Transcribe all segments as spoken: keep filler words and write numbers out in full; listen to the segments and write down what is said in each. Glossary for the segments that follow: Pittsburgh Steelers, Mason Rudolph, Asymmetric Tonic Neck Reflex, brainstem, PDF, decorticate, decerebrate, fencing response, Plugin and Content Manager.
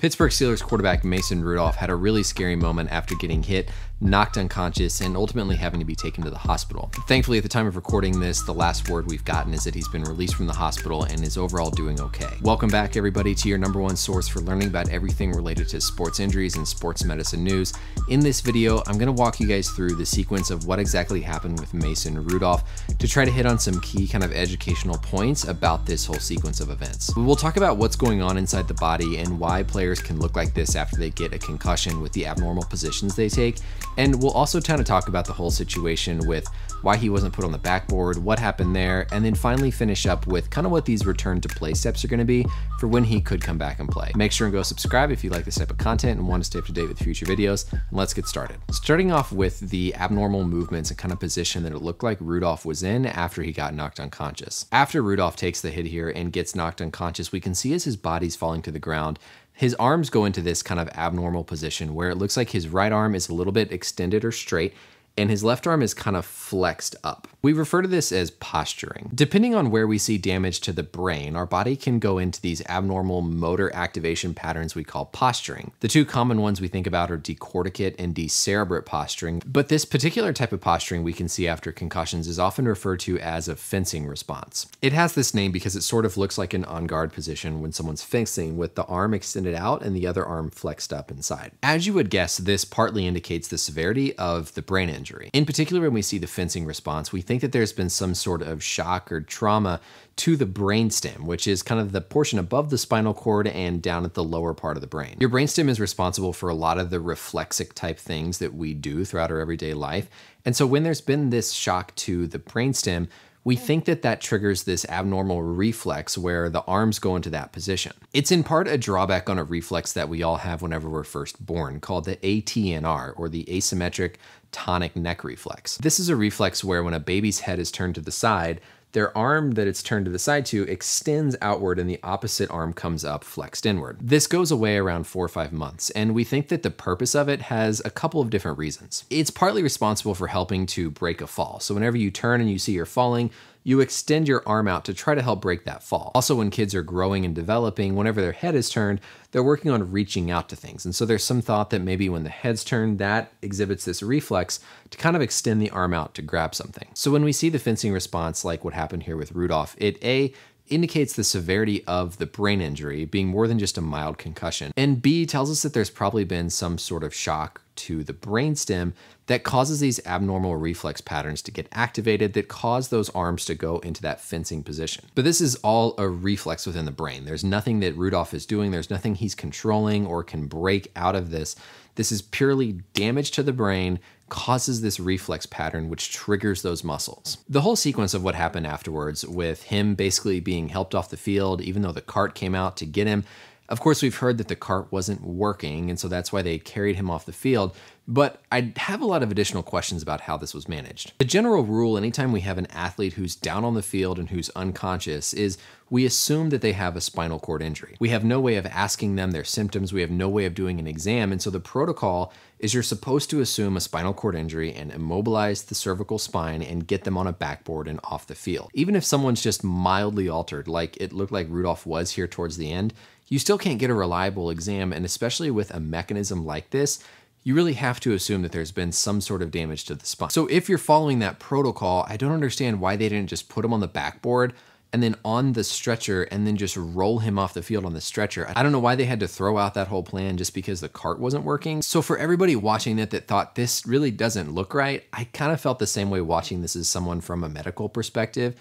Pittsburgh Steelers quarterback Mason Rudolph had a really scary moment after getting hit, knocked unconscious, and ultimately having to be taken to the hospital. Thankfully, at the time of recording this, the last word we've gotten is that he's been released from the hospital and is overall doing okay. Welcome back, everybody, to your number one source for learning about everything related to sports injuries and sports medicine news. In this video, I'm gonna walk you guys through the sequence of what exactly happened with Mason Rudolph to try to hit on some key kind of educational points about this whole sequence of events. We'll talk about what's going on inside the body and why players can look like this after they get a concussion with the abnormal positions they take. And we'll also kind of talk about the whole situation with why he wasn't put on the backboard, what happened there, and then finally finish up with kind of what these return to play steps are going to be for when he could come back and play. Make sure and go subscribe if you like this type of content and want to stay up to date with future videos. And let's get started. Starting off with the abnormal movements and kind of position that it looked like Rudolph was in after he got knocked unconscious. After Rudolph takes the hit here and gets knocked unconscious, we can see as his body's falling to the ground, his arms go into this kind of abnormal position where it looks like his right arm is a little bit extended or straight, and his left arm is kind of flexed up. We refer to this as posturing. Depending on where we see damage to the brain, our body can go into these abnormal motor activation patterns we call posturing. The two common ones we think about are decorticate and decerebrate posturing, but this particular type of posturing we can see after concussions is often referred to as a fencing response. It has this name because it sort of looks like an on-guard position when someone's fencing with the arm extended out and the other arm flexed up inside. As you would guess, this partly indicates the severity of the brain injury. In particular, when we see the fencing response, we think that there's been some sort of shock or trauma to the brainstem, which is kind of the portion above the spinal cord and down at the lower part of the brain. Your brainstem is responsible for a lot of the reflexic type things that we do throughout our everyday life. And so when there's been this shock to the brainstem, we think that that triggers this abnormal reflex where the arms go into that position. It's in part a drawback on a reflex that we all have whenever we're first born called the A T N R, or the Asymmetric Tonic Neck Reflex. This is a reflex where when a baby's head is turned to the side, their arm that it's turned to the side to extends outward and the opposite arm comes up flexed inward. This goes away around four or five months, and we think that the purpose of it has a couple of different reasons. It's partly responsible for helping to break a fall. So whenever you turn and you see you're falling, you extend your arm out to try to help break that fall. Also, when kids are growing and developing, whenever their head is turned, they're working on reaching out to things. And so there's some thought that maybe when the head's turned, that exhibits this reflex to kind of extend the arm out to grab something. So when we see the fencing response, like what happened here with Rudolph, it A, indicates the severity of the brain injury being more than just a mild concussion, and B, tells us that there's probably been some sort of shock to the brainstem that causes these abnormal reflex patterns to get activated that cause those arms to go into that fencing position. But this is all a reflex within the brain. There's nothing that Rudolph is doing. There's nothing he's controlling or can break out of this. This is purely damage to the brain, causes this reflex pattern, which triggers those muscles. The whole sequence of what happened afterwards with him basically being helped off the field, even though the cart came out to get him. Of course, we've heard that the cart wasn't working, and so that's why they carried him off the field. But I have a lot of additional questions about how this was managed. The general rule, anytime we have an athlete who's down on the field and who's unconscious, is we assume that they have a spinal cord injury. We have no way of asking them their symptoms. We have no way of doing an exam. And so the protocol is you're supposed to assume a spinal cord injury and immobilize the cervical spine and get them on a backboard and off the field. Even if someone's just mildly altered, like it looked like Rudolph was here towards the end, you still can't get a reliable exam, and especially with a mechanism like this, you really have to assume that there's been some sort of damage to the spine. So if you're following that protocol, I don't understand why they didn't just put him on the backboard and then on the stretcher and then just roll him off the field on the stretcher. I don't know why they had to throw out that whole plan just because the cart wasn't working. So for everybody watching it that thought this really doesn't look right, I kind of felt the same way watching this as someone from a medical perspective.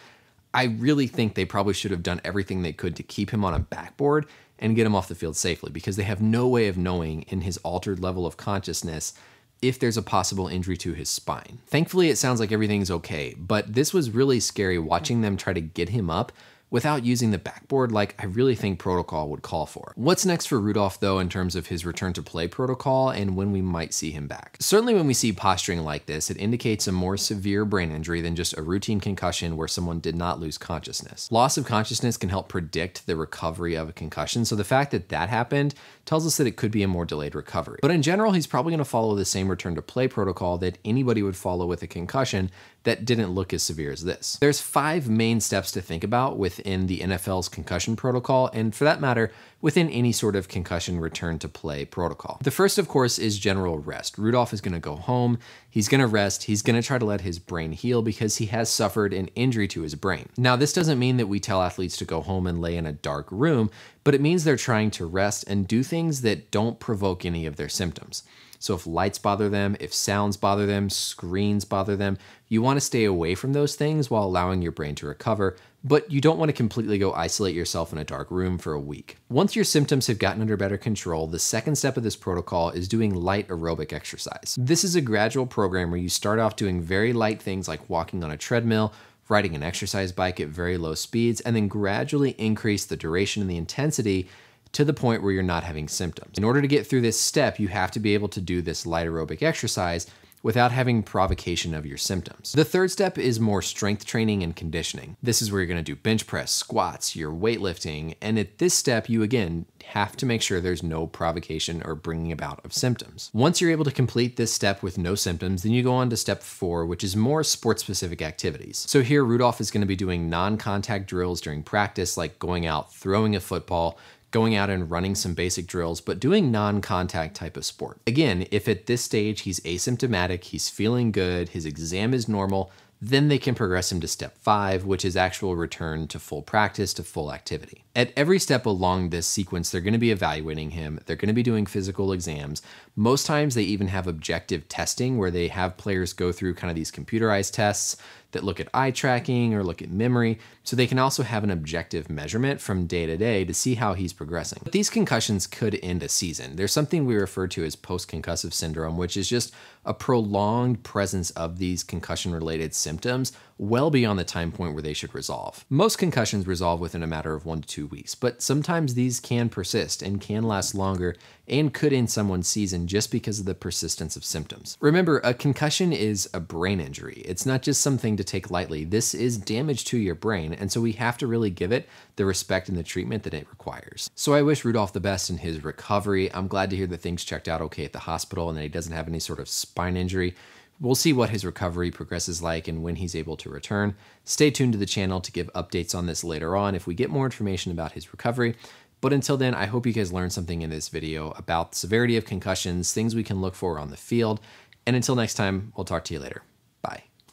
I really think they probably should have done everything they could to keep him on a backboard and get him off the field safely, because they have no way of knowing in his altered level of consciousness if there's a possible injury to his spine. Thankfully, it sounds like everything's okay, but this was really scary watching them try to get him up without using the backboard like I really think protocol would call for. What's next for Rudolph though, in terms of his return to play protocol and when we might see him back? Certainly when we see posturing like this, it indicates a more severe brain injury than just a routine concussion where someone did not lose consciousness. Loss of consciousness can help predict the recovery of a concussion, so the fact that that happened tells us that it could be a more delayed recovery. But in general, he's probably gonna follow the same return to play protocol that anybody would follow with a concussion that didn't look as severe as this. There's five main steps to think about with in the N F L's concussion protocol, and for that matter, within any sort of concussion return to play protocol. The first, of course, is general rest. Rudolph is gonna go home, he's gonna rest, he's gonna try to let his brain heal because he has suffered an injury to his brain. Now, this doesn't mean that we tell athletes to go home and lay in a dark room, but it means they're trying to rest and do things that don't provoke any of their symptoms. So if lights bother them, if sounds bother them, screens bother them, you want to stay away from those things while allowing your brain to recover, but you don't want to completely go isolate yourself in a dark room for a week. Once your symptoms have gotten under better control, the second step of this protocol is doing light aerobic exercise. This is a gradual program where you start off doing very light things like walking on a treadmill, riding an exercise bike at very low speeds, and then gradually increase the duration and the intensity to the point where you're not having symptoms. In order to get through this step, you have to be able to do this light aerobic exercise without having provocation of your symptoms. The third step is more strength training and conditioning. This is where you're gonna do bench press, squats, your weightlifting, and at this step, you again have to make sure there's no provocation or bringing about of symptoms. Once you're able to complete this step with no symptoms, then you go on to step four, which is more sport-specific activities. So here, Rudolph is gonna be doing non-contact drills during practice, like going out, throwing a football, going out and running some basic drills, but doing non-contact type of sport. Again, if at this stage he's asymptomatic, he's feeling good, his exam is normal, then they can progress him to step five, which is actual return to full practice, to full activity. At every step along this sequence, they're gonna be evaluating him, they're gonna be doing physical exams. Most times they even have objective testing where they have players go through kind of these computerized tests that look at eye tracking or look at memory, so they can also have an objective measurement from day to day to see how he's progressing. But these concussions could end a season. There's something we refer to as post-concussive syndrome, which is just a prolonged presence of these concussion-related symptoms well beyond the time point where they should resolve. Most concussions resolve within a matter of one to two weeks, but sometimes these can persist and can last longer and could end someone's season just because of the persistence of symptoms. Remember, a concussion is a brain injury. It's not just something to take lightly. This is damage to your brain, and so we have to really give it the respect and the treatment that it requires. So I wish Rudolph the best in his recovery. I'm glad to hear that things checked out okay at the hospital and that he doesn't have any sort of spine injury. We'll see what his recovery progresses like and when he's able to return. Stay tuned to the channel to give updates on this later on if we get more information about his recovery. But until then, I hope you guys learned something in this video about the severity of concussions, things we can look for on the field. And until next time, we'll talk to you later. Bye.